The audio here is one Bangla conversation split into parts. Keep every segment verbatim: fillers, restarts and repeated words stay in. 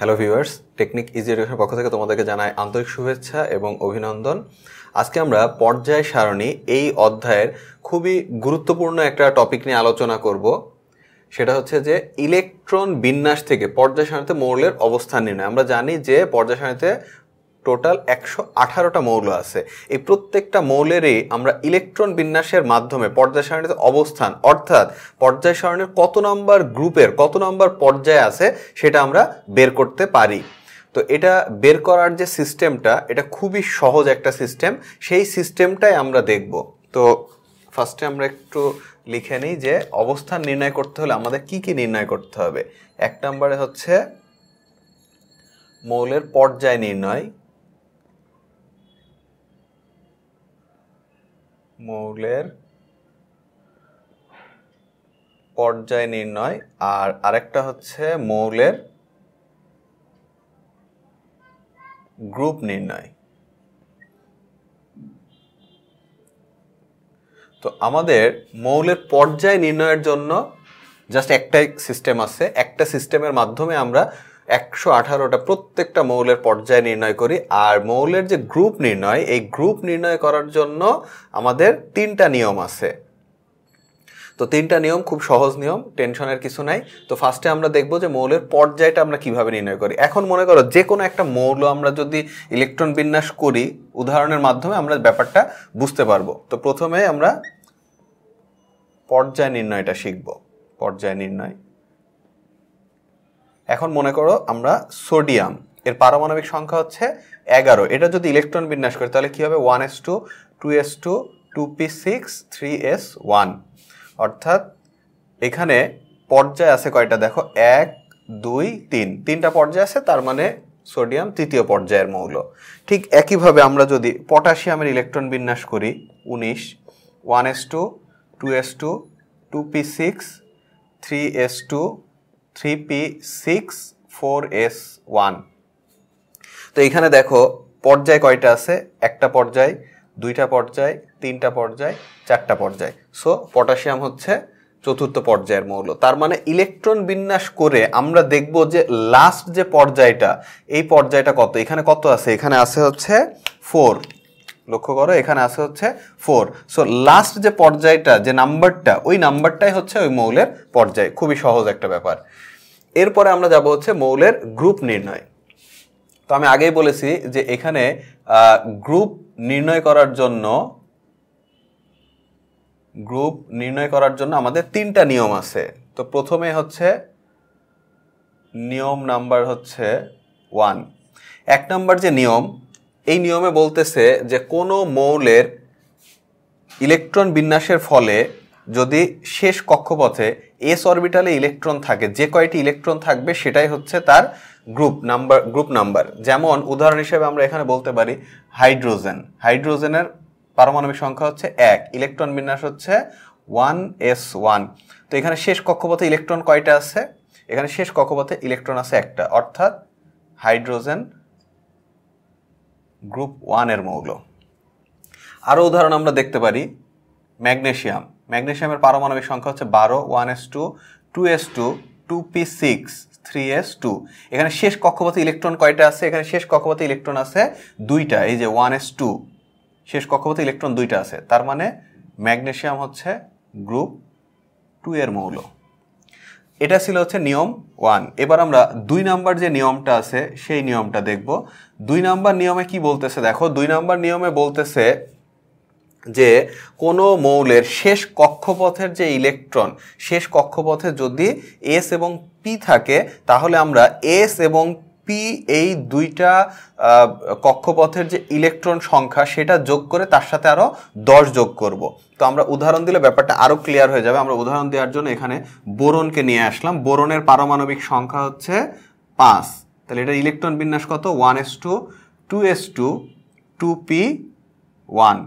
হ্যালো ভিউয়ার্স, টেকনিক ইজি এডুকেশনের পক্ষ থেকে তোমাদেরকে জানাই আন্তরিক শুভেচ্ছা এবং অভিনন্দন। আজকে আমরা পর্যায় সারণী এই অধ্যায়ের খুবই গুরুত্বপূর্ণ একটা টপিক নিয়ে আলোচনা করব। সেটা হচ্ছে যে ইলেকট্রন বিন্যাস থেকে পর্যায় সারণীতে মৌলের অবস্থান নির্ণয়। আমরা জানি যে পর্যায় সারণীতে টোটাল একশো আঠারোটা মৌল আছে। এই প্রত্যেকটা মৌলেরই আমরা ইলেকট্রন বিন্যাসের মাধ্যমে পর্যায় সারণীতে অবস্থান, অর্থাৎ পর্যায় সারণীর কত নম্বর গ্রুপের কত নম্বর পর্যায়ে আছে সেটা আমরা বের করতে পারি। তো এটা বের করার যে সিস্টেমটা, এটা খুবই সহজ একটা সিস্টেম, সেই সিস্টেমটাই আমরা দেখব। তো ফার্স্টে আমরা একটু লিখে নিই যে অবস্থান নির্ণয় করতে হলে আমাদের কি কি নির্ণয় করতে হবে। এক নম্বরে হচ্ছে মৌলের পর্যায় নির্ণয়, মৌলের পর্যায় নির্ণয়, আর আরেকটা হচ্ছে মৌলের গ্রুপ নির্ণয়। তো আমাদের মৌলের পর্যায় নির্ণয়ের জন্য জাস্ট একটাই সিস্টেম আছে। একটা সিস্টেমের মাধ্যমে আমরা একশো আঠারোটা প্রত্যেকটা মৌলের পর্যায় নির্ণয় করি। আর মৌলের যে গ্রুপ নির্ণয়, এই গ্রুপ নির্ণয় করার জন্য আমাদের তিনটা নিয়ম আছে। তো তিনটা নিয়ম খুব সহজ নিয়ম, টেনশনের কিছু নাই। তো ফার্স্টে আমরা দেখব যে মৌলের পর্যায়টা আমরা কিভাবে নির্ণয় করি। এখন মনে করো যে কোনো একটা মৌল আমরা যদি ইলেকট্রন বিন্যাস করি, উদাহরণের মাধ্যমে আমরা ব্যাপারটা বুঝতে পারবো। তো প্রথমে আমরা পর্যায় নির্ণয়টা শিখব। পর্যায় নির্ণয়, এখন মনে করো আমরা সোডিয়াম, এর পারমাণবিক সংখ্যা হচ্ছে এগারো। এটা যদি ইলেকট্রন বিন্যাস করি তাহলে কি হবে? One S two, two S two, two P six, three S one. অর্থাৎ এখানে পর্যায় আছে কয়টা দেখো, এক, দুই, তিন, তিনটা পর্যায় আছে। তার মানে সোডিয়াম তৃতীয় পর্যায়ের মৌল। ঠিক একইভাবে আমরা যদি পটাশিয়ামের ইলেকট্রন বিন্যাস করি, উনিশ, one S two, two S two, two P six, three S two, three P six, four S one. তো এইখানে দেখো পর্যায় কয়টা আছে? একটা পর্যায়, দুইটা পর্যায়, তিনটা পর্যায়, চারটা পর্যায়। সো পটাশিয়াম হচ্ছে চতুর্থ পর্যায়ের মৌল। তার মানে ইলেকট্রন বিন্যাস করে আমরা দেখব যে লাস্ট যে পর্যায়টা, এই পর্যায়টা কত, এখানে কত আছে? এখানে আছে হচ্ছে ফোর। লক্ষ্য করো এখানে আছে হচ্ছে ফোর। সো লাস্ট যে পর্যায়টা, যে নাম্বারটা, ওই নাম্বারটাই হচ্ছে ওই মৌলের পর্যায়। খুবই সহজ একটা ব্যাপার। এরপরে আমরা যাব হচ্ছে মৌলের গ্রুপ নির্ণয়। তো আমি আগেই বলেছি যে এখানে গ্রুপ নির্ণয় করার জন্য গ্রুপ নির্ণয় করার জন্য আমাদের তিনটা নিয়ম আছে। তো প্রথমে হচ্ছে নিয়ম নাম্বার হচ্ছে ওয়ান। এক নাম্বার যে নিয়ম, এই নিয়মে বলতেছে যে কোনো মৌলের ইলেকট্রন বিন্যাসের ফলে যদি শেষ কক্ষপথে এস অরবিটালে ইলেকট্রন থাকে, যে কয়টি ইলেকট্রন থাকবে সেটাই হচ্ছে তার গ্রুপ নাম্বার। গ্রুপ নাম্বার যেমন উদাহরণ হিসেবে আমরা এখানে বলতে পারি হাইড্রোজেন। হাইড্রোজেনের পারমাণবিক সংখ্যা হচ্ছে এক, ইলেকট্রন বিন্যাস হচ্ছে ওয়ান এস ওয়ান। তো এখানে শেষ কক্ষপথে ইলেকট্রন কয়টা আছে? এখানে শেষ কক্ষপথে ইলেকট্রন আছে একটা, অর্থাৎ হাইড্রোজেন গ্রুপ ওয়ানের মৌল। আরও উদাহরণ আমরা দেখতে পারি ম্যাগনেশিয়াম। ম্যাগনেশিয়ামের পারমাণবিক সংখ্যা হচ্ছে বারো, one S two, two S two, two P six, three S two. এখানে শেষ কক্ষপথে ইলেকট্রন কয়টা আছে? এখানে শেষ কক্ষপথে ইলেকট্রন আছে দুইটা, এই যে ওয়ান এস টু, শেষ কক্ষপথে ইলেকট্রন দুইটা আছে। তার মানে ম্যাগনেশিয়াম হচ্ছে গ্রুপ টু এর মৌল। এটা ছিল হচ্ছে নিয়ম ওয়ান। এবার আমরা দুই নাম্বার যে নিয়মটা আছে সেই নিয়মটা দেখব। দুই নাম্বার নিয়মে কি বলতেছে দেখো, দুই নাম্বার নিয়মে বলতেছে যে কোনো মৌলের শেষ কক্ষপথের যে ইলেকট্রন, শেষ কক্ষপথে যদি এস এবং পি থাকে তাহলে আমরা এস এবং পি এই দুইটা কক্ষপথের যে ইলেকট্রন সংখ্যা সেটা যোগ করে তার সাথে আরও দশ যোগ করব। তো আমরা উদাহরণ দিলে ব্যাপারটা আরও ক্লিয়ার হয়ে যাবে। আমরা উদাহরণ দেওয়ার জন্য এখানে বোরনকে নিয়ে আসলাম। বোরনের পারমাণবিক সংখ্যা হচ্ছে পাঁচ, তাহলে এটা ইলেকট্রন বিন্যাস কত? One S two, two S two, two P one.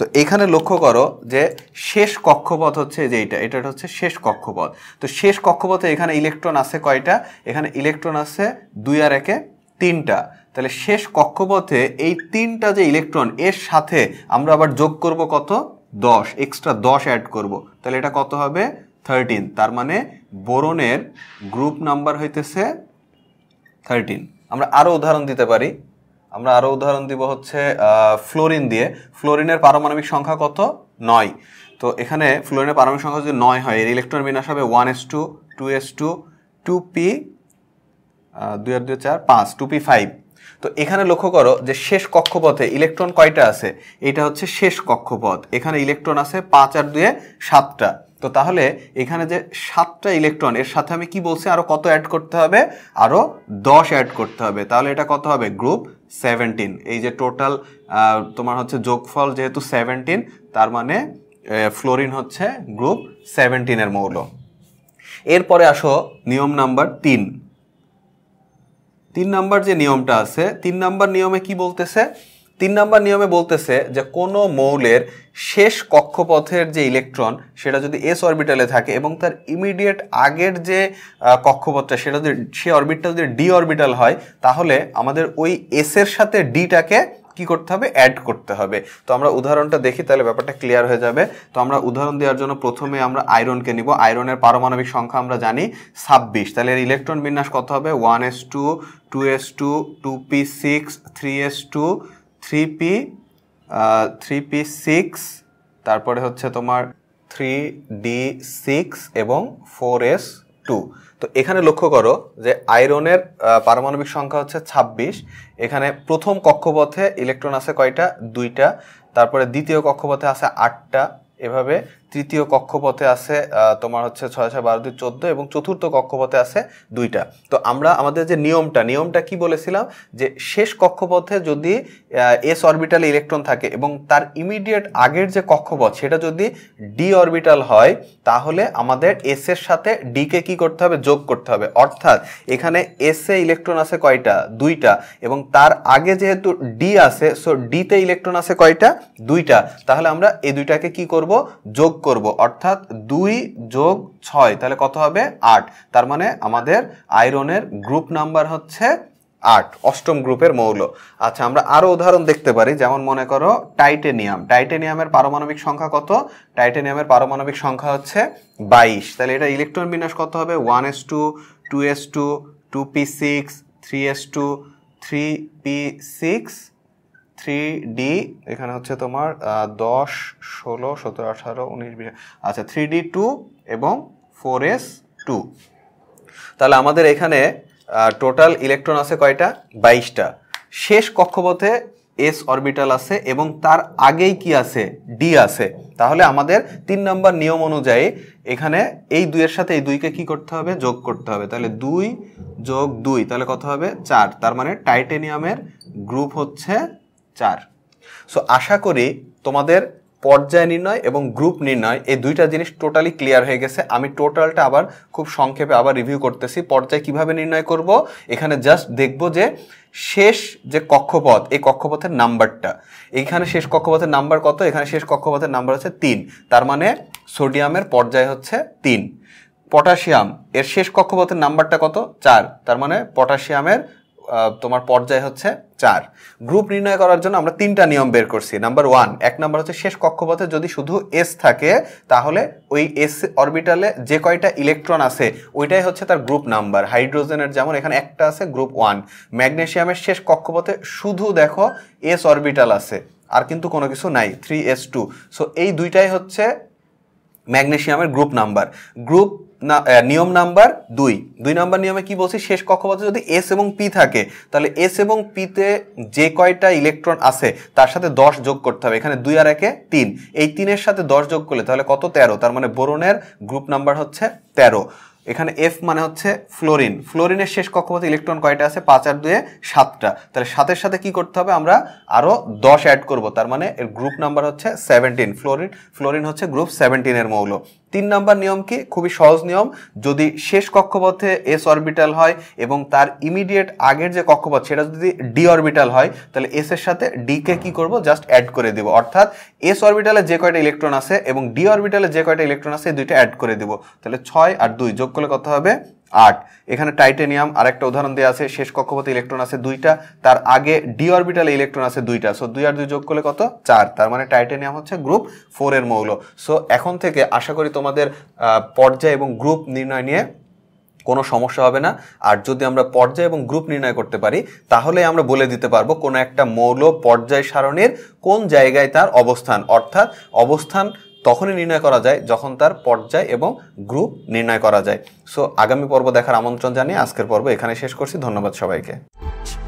তো এখানে লক্ষ্য করো যে শেষ কক্ষপথ হচ্ছে যে এইটা, এটা হচ্ছে শেষ কক্ষপথ। তো শেষ কক্ষপথে এখানে ইলেকট্রন আছে কয়টা? এখানে ইলেকট্রন আছে দুই আর একে তিনটা। তাহলে শেষ কক্ষপথে এই তিনটা যে ইলেকট্রন, এর সাথে আমরা আবার যোগ করব কত? দশ, এক্সট্রা দশ অ্যাড করব। তাহলে এটা কত হবে? থার্টিন। তার মানে বোরনের গ্রুপ নাম্বার হইতেছে থার্টিন। আমরা আরও উদাহরণ দিতে পারি, আমরা আরও উদাহরণ দিব হচ্ছে ফ্লোরিন দিয়ে। ফ্লোরিনের পারমাণবিক সংখ্যা কত? নয়। তো এখানে ফ্লোরিনের পারমাণবিক সংখ্যা যদি নয় হয়, এর ইলেকট্রন বিন্যাস হবে one S two, two S two, two P দুই আর দুই চার পাঁচ, টু পি ফাইভ। তো এখানে লক্ষ্য করো যে শেষ কক্ষপথে ইলেকট্রন কয়টা আছে? এটা হচ্ছে শেষ কক্ষপথ। এখানে ইলেকট্রন আছে পাঁচ আর দুয়ে সাতটা। তো তাহলে এখানে যে সাতটা ইলেকট্রন, এর সাথে আমি কি বলছি আরও কত অ্যাড করতে হবে? আরও দশ অ্যাড করতে হবে। তাহলে এটা কত হবে? Group seventeen. এই যে টোটাল তোমার হচ্ছে যোগফল যেহেতু সেভেন্টিন, তার মানে ফ্লোরিন হচ্ছে গ্রুপ সেভেন্টিনের মৌল। এরপরে আসো নিয়ম নাম্বার তিন। তিন নাম্বার যে নিয়মটা আছে, তিন নাম্বার নিয়মে কি বলতেছে? তিন নাম্বার নিয়মে বলতেছে যে কোনো মৌলের শেষ কক্ষপথের যে ইলেকট্রন, সেটা যদি এস অরবিটালে থাকে এবং তার ইমিডিয়েট আগের যে কক্ষপথটা, সেটা যদি সে অরবিটটা যদি ডি অরবিটাল হয়, তাহলে আমাদের ওই এস এর সাথে ডিটাকে কি করতে হবে? অ্যাড করতে হবে। তো আমরা উদাহরণটা দেখি, তাহলে ব্যাপারটা ক্লিয়ার হয়ে যাবে। তো আমরা উদাহরণ দেওয়ার জন্য প্রথমে আমরা আয়রনকে নিব। আয়রনের পারমাণবিক সংখ্যা আমরা জানি ছাব্বিশ। তাহলে এর ইলেকট্রন বিন্যাস কত হবে? One S two, two S two, two P six, three S two, three P three P six, তারপরে হচ্ছে তোমার থ্রি ডি সিক্স এবং ফোর এস টু। তো এখানে লক্ষ্য করো যে আয়রনের পারমাণবিক সংখ্যা হচ্ছে ছাব্বিশ। এখানে প্রথম কক্ষপথে ইলেকট্রন আছে কয়টা? দুইটা। তারপরে দ্বিতীয় কক্ষপথে আছে আটটা, এভাবে তৃতীয় কক্ষপথে আছে তোমার হচ্ছে ছয় ছয় বারো দুই চোদ্দো এবং চতুর্থ কক্ষপথে আছে দুইটা। তো আমরা আমাদের যে নিয়মটা, নিয়মটা কি বলেছিলাম যে শেষ কক্ষপথে যদি এস অরবিটালে ইলেকট্রন থাকে এবং তার ইমিডিয়েট আগের যে কক্ষপথ, সেটা যদি ডি অরবিটাল হয়, তাহলে আমাদের এস এর সাথে ডিকে কি করতে হবে? যোগ করতে হবে। অর্থাৎ এখানে এস এ ইলেকট্রন আছে কয়টা? দুইটা। এবং তার আগে যেহেতু ডি আছে, সো ডিতে ইলেকট্রন আছে কয়টা? দুইটা। তাহলে আমরা এই দুইটাকে কি করব? যোগ করব। অর্থাৎ দুই যোগ ছয়, তাহলে কত হবে? আট। তার মানে আমাদের আয়রনের গ্রুপ নাম্বার হচ্ছে আট, অষ্টম গ্রুপের মৌল। আচ্ছা, আমরা আরো উদাহরণ দেখতে পারি। যেমন মনে করো টাইটেনিয়াম। টাইটেনিয়ামের পারমাণবিক সংখ্যা কত? টাইটেনিয়ামের পারমাণবিক সংখ্যা হচ্ছে বাইশ। তাহলে এটা ইলেকট্রন বিন্যাস কত হবে? One S two, two S two, two P six, three S two, three P six, three D, এখানে হচ্ছে তোমার দশ ষোলো সতেরো আঠারো উনিশ বিশ, আচ্ছা থ্রি ডি টু এবং ফোর এস টু। তাহলে আমাদের এখানে টোটাল ইলেকট্রন আছে কয়টা? বাইশটা। শেষ কক্ষপথে এস অরবিটাল আছে এবং তার আগেই কি আছে? ডি আছে। তাহলে আমাদের তিন নম্বর নিয়ম অনুযায়ী এখানে এই দুইয়ের সাথে এই দুইকে কি করতে হবে? যোগ করতে হবে। তাহলে দুই যোগ দুই, তাহলে কত হবে? চার। তার মানে টাইটেনিয়ামের গ্রুপ হচ্ছে চার। সো আশা করি তোমাদের পর্যায় নির্ণয় এবং গ্রুপ নির্ণয় এই দুইটা জিনিস টোটালি ক্লিয়ার হয়ে গেছে। আমি টোটালটা আবার খুব সংক্ষেপে আবার রিভিউ করতেছি। পর্যায় কিভাবে নির্ণয় করব, এখানে জাস্ট দেখব যে শেষ যে কক্ষপথ, এই কক্ষপথের নাম্বারটা, এইখানে শেষ কক্ষপথের নাম্বার কত? এখানে শেষ কক্ষপথের নাম্বার হচ্ছে তিন। তার মানে সোডিয়ামের পর্যায় হচ্ছে তিন। পটাশিয়াম, এর শেষ কক্ষপথের নাম্বারটা কত? চার। তার মানে পটাশিয়ামের তোমার পর্যায় হচ্ছে চার। গ্রুপ নির্ণয় করার জন্য আমরা তিনটা নিয়ম বের করছি। নাম্বার ওয়ান, এক নাম্বার হচ্ছে শেষ কক্ষপথে যদি শুধু এস থাকে, তাহলে ওই এস অরবিটালে যে কয়টা ইলেকট্রন আছে ওইটাই হচ্ছে তার গ্রুপ নাম্বার। হাইড্রোজেনের যেমন এখানে একটা আছে, গ্রুপ ওয়ান। ম্যাগনেসিয়ামের শেষ কক্ষপথে শুধু দেখো এস অরবিটাল আছে, আর কিন্তু কোনো কিছু নাই, থ্রি এস টু। সো এই দুইটাই হচ্ছে ম্যাগনেসিয়ামের গ্রুপ নাম্বার। গ্রুপ না নিয়ম নাম্বার দুই, দুই নাম্বার নিয়মে কি বলছি? শেষ কক্ষপথে যদি এস এবং পি থাকে, তাহলে এস এবং পিতে যে কয়টা ইলেকট্রন আছে তার সাথে দশ যোগ করতে হবে। এখানে দুই আর একে তিন, এই তিনের সাথে দশ যোগ করলে তাহলে কত? তেরো। তার মানে বোরনের গ্রুপ নাম্বার হচ্ছে তেরো। এখানে এফ মানে হচ্ছে ফ্লোরিন। ফ্লোরিনের শেষ কক্ষপথে ইলেকট্রন কয়টা আছে? পাঁচ আর দুয়ে সাতটা। তাহলে সাতের সাথে কি করতে হবে? আমরা আরও দশ অ্যাড করব। তার মানে এর গ্রুপ নাম্বার হচ্ছে সেভেন্টিন। ফ্লোরিন ফ্লোরিন হচ্ছে গ্রুপ সেভেন্টিনের মৌল। তিন নাম্বার নিয়ম কি? খুবই সহজ নিয়ম। যদি শেষ কক্ষপথে এস অরবিটাল হয় এবং তার ইমিডিয়েট আগের যে কক্ষপথ, সেটা যদি ডি অরবিটাল হয়, তাহলে এস এর সাথে ডিকে কি করব? জাস্ট অ্যাড করে দেব। অর্থাৎ এস অরবিটালে যে কয়টা ইলেকট্রন আছে এবং ডি অরবিটালে যে কয়টা ইলেকট্রন আছে, দুইটা অ্যাড করে দেব। তাহলে ছয় আর দুই যোগ করলে কত হবে? আট। এখানে টাইটেনিয়াম আরেকটা উদাহরণ দেওয়া আছে, শেষ কক্ষপথে ইলেকট্রন আছে দুইটা, তার আগে ডি অরবিটালে ইলেকট্রন আছে দুইটা। সো দুই আর দুই যোগ করলে কত? চার। তার মানে টাইটেনিয়াম হচ্ছে গ্রুপ ফোর এর মৌল। সো এখন থেকে আশা করি তোমাদের পর্যায় এবং গ্রুপ নির্ণয় নিয়ে কোনো সমস্যা হবে না। আর যদি আমরা পর্যায় এবং গ্রুপ নির্ণয় করতে পারি তাহলে আমরা বলে দিতে পারবো কোনো একটা মৌল পর্যায় সারণীর কোন জায়গায় তার অবস্থান, অর্থাৎ অবস্থান তখনই নির্ণয় করা যায় যখন তার পর্যায় এবং গ্রুপ নির্ণয় করা যায়। সো আগামী পর্ব দেখার আমন্ত্রণ জানিয়ে আজকের পর্ব এখানে শেষ করছি। ধন্যবাদ সবাইকে।